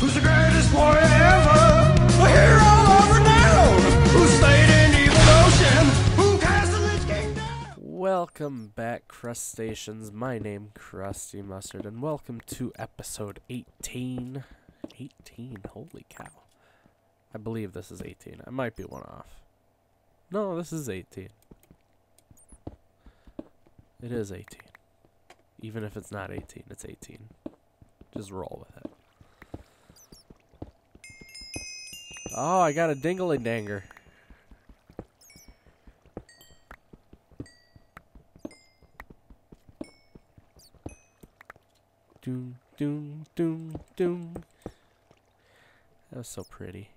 who's the greatest warrior ever, a hero of renown, who stayed in evil ocean, who castled his kingdom. Welcome back, crustaceans. My name, Crusty Mustard, and welcome to episode 18. 18, holy cow. I believe this is 18. I might be one off. No, this is 18. It is 18. Even if it's not 18, it's 18. Just roll with it. Oh, I got a dingle-a-danger. Doom, doom, doom, doom. That was so pretty.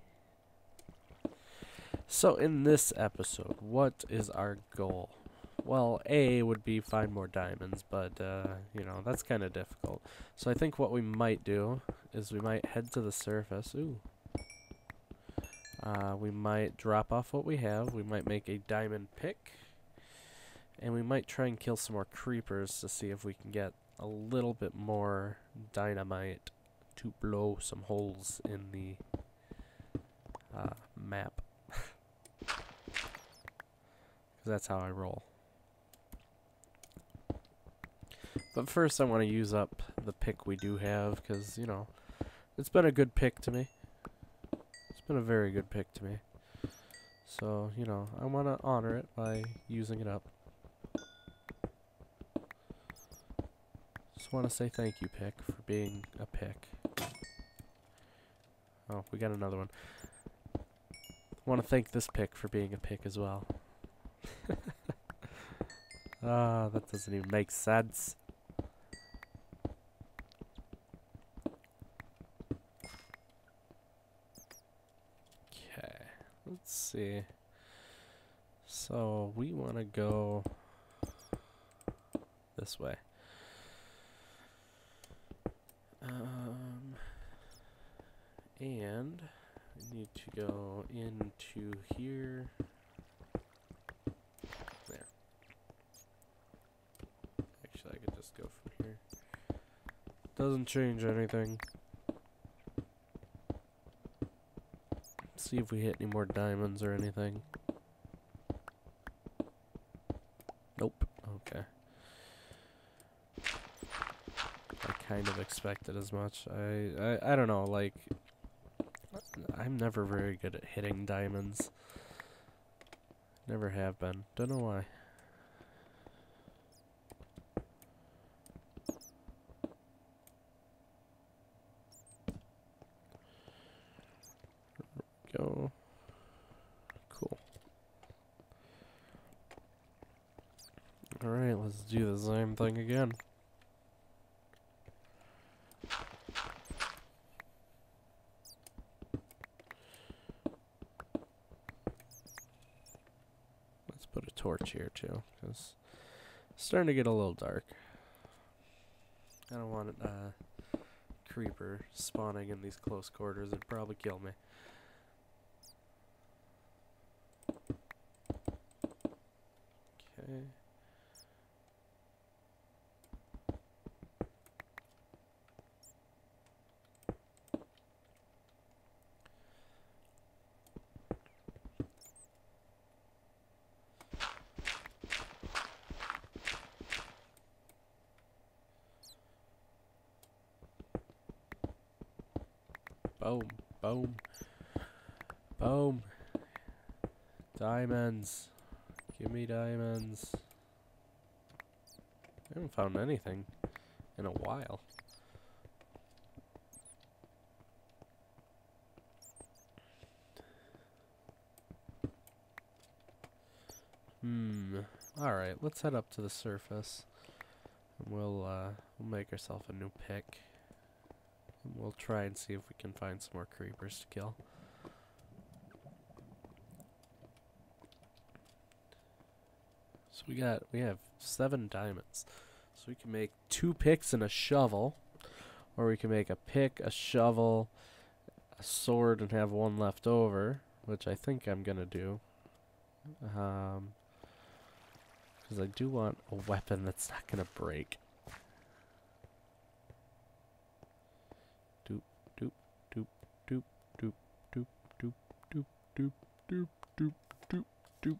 So in this episode, what is our goal? Well, A would be find more diamonds, but, you know, that's kind of difficult. So I think what we might do is we might head to the surface. Ooh. We might drop off what we have. We might make a diamond pick. And we might try and kill some more creepers to see if we can get a little bit more dynamite to blow some holes in the map. Because that's how I roll. But first I want to use up the pick we do have, because, you know, it's been a good pick to me. It's been a very good pick to me. So, you know, I want to honor it by using it up. Just want to say thank you, pick, for being a pick. Oh, we got another one. Want to thank this pick for being a pick as well. Ah, that doesn't even make sense. Let's see. So we want to go this way. And we need to go into here. There. Actually, I could just go from here. Doesn't change anything. See if we hit any more diamonds or anything. Nope. Okay. I kind of expected as much. I don't know, like, I'm never very good at hitting diamonds. Never have been. Don't know why. Alright, let's do the same thing again. Let's put a torch here too, because it's starting to get a little dark. I don't want a creeper spawning in these close quarters. It'd probably kill me. Okay. Boom, boom, boom. Diamonds. Give me diamonds. I haven't found anything in a while. Alright, let's head up to the surface. And we'll make ourselves a new pick. We'll try and see if we can find some more creepers to kill. So we have 7 diamonds. So we can make 2 picks and a shovel, or we can make a pick, a shovel, a sword, and have 1 left over, which I think I'm gonna do. Because I do want a weapon that's not gonna break. doop doop doop doop doop doop doop doop doop doop doop.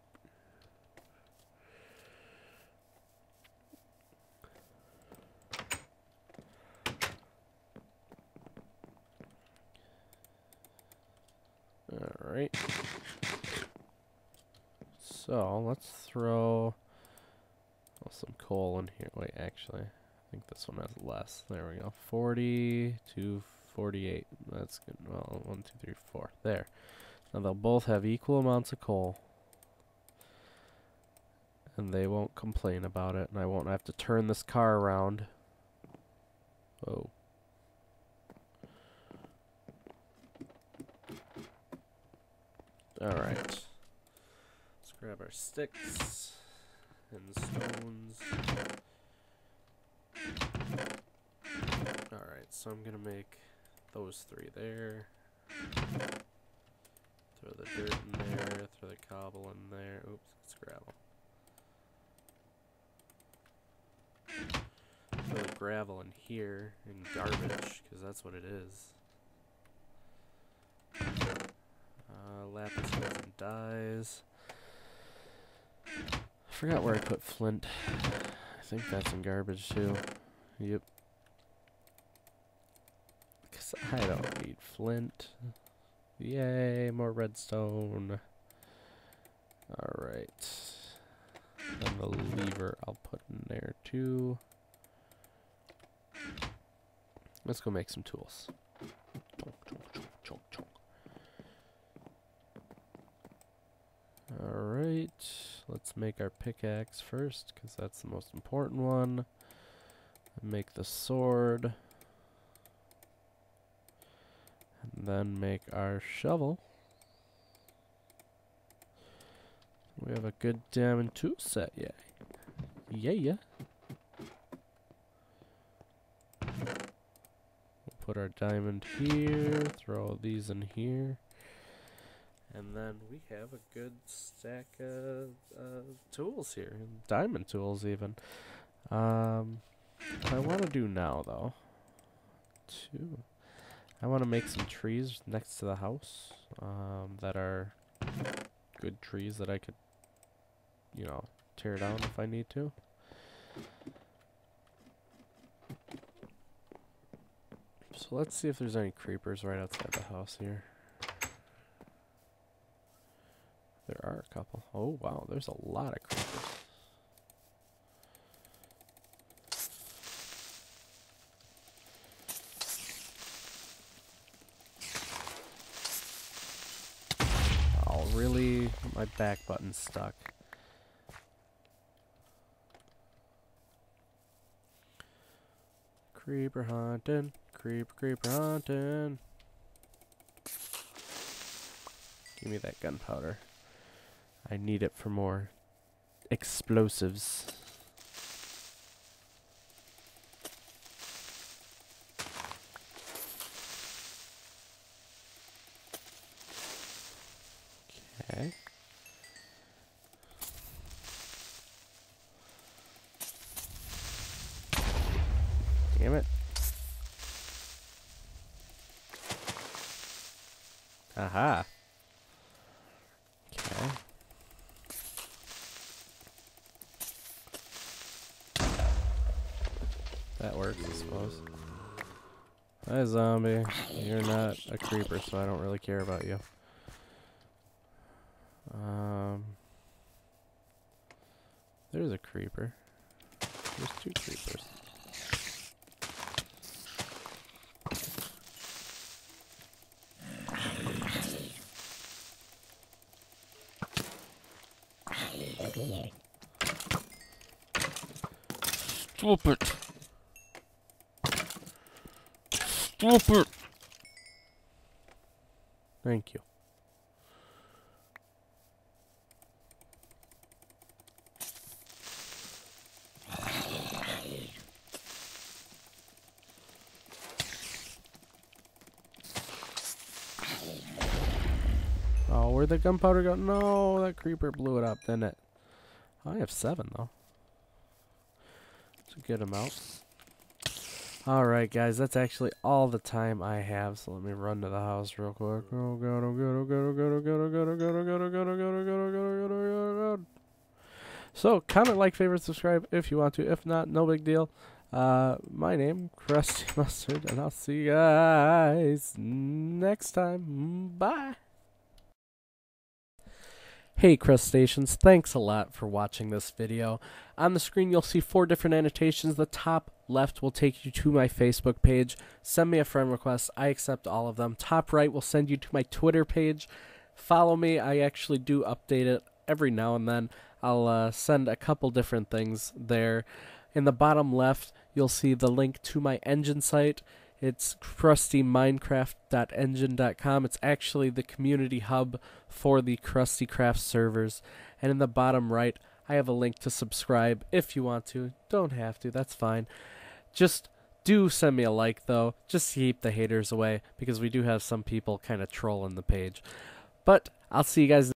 Alright. So let's throw some coal in here. Wait, actually, I think this one has less. There we go. 40 to 48. That's good. Well, 1, 2, 3, 4. There. Now they'll both have equal amounts of coal. And they won't complain about it. And I won't have to turn this car around. Whoa. Alright. Let's grab our sticks. And stones. Alright, so I'm gonna make those three there. Throw the dirt in there, throw the cobble in there. Oops, it's gravel. Throw the gravel in here, and garbage, because that's what it is. Lapis and dyes. I forgot where I put flint. I think that's in garbage too. Yep. Because I don't need flint. Yay, more redstone. Alright. And the lever I'll put in there too. Let's go make some tools. Chonk, chonk, chonk, chonk, chonk. Alright, let's make our pickaxe first, because that's the most important one. Make the sword. And then make our shovel. We have a good diamond tool set, yeah. Yeah, yeah. We'll put our diamond here, throw these in here. And then we have a good stack of tools here, diamond tools even. What I want to do now, though, I want to make some trees next to the house that are good trees that I could, you know, tear down if I need to. So let's see if there's any creepers right outside the house here. There are a couple. Oh, wow, there's a lot of creepers. Oh, really? My back button's stuck. Creeper hunting. Creeper hunting. Give me that gunpowder. I need it for more explosives. Okay. Damn it. Aha. That works, I suppose. Hi, zombie. You're not a creeper, so I don't really care about you. There's a creeper. There's two creepers. Stop it! Thank you. Oh, where'd the gunpowder go? No, that creeper blew it up, didn't it? I have 7, though. So get him out. Alright guys, that's actually all the time I have, so let me run to the house real quick. Oh god, oh god, oh god, oh god, oh god, oh god, oh god, oh god, oh god, oh god, oh god, oh god, oh god, oh god. So comment, like, favorite, subscribe if you want to. If not, no big deal. My name, Crusty Mustard, and I'll see you guys next time. Bye. Hey crustaceans, thanks a lot for watching this video. On the screen you'll see 4 different annotations. The top left will take you to my Facebook page. Send me a friend request, I accept all of them. Top right will send you to my Twitter page. Follow me, I actually do update it every now and then. I'll send a couple different things there. In the bottom left you'll see the link to my Enjin site. It's crustyminecraft.engine.com. It's actually the community hub for the CrustyCraft servers. And in the bottom right, I have a link to subscribe if you want to. Don't have to, that's fine. Just do send me a like, though, just to keep the haters away, because we do have some people kind of trolling the page. But I'll see you guys next time.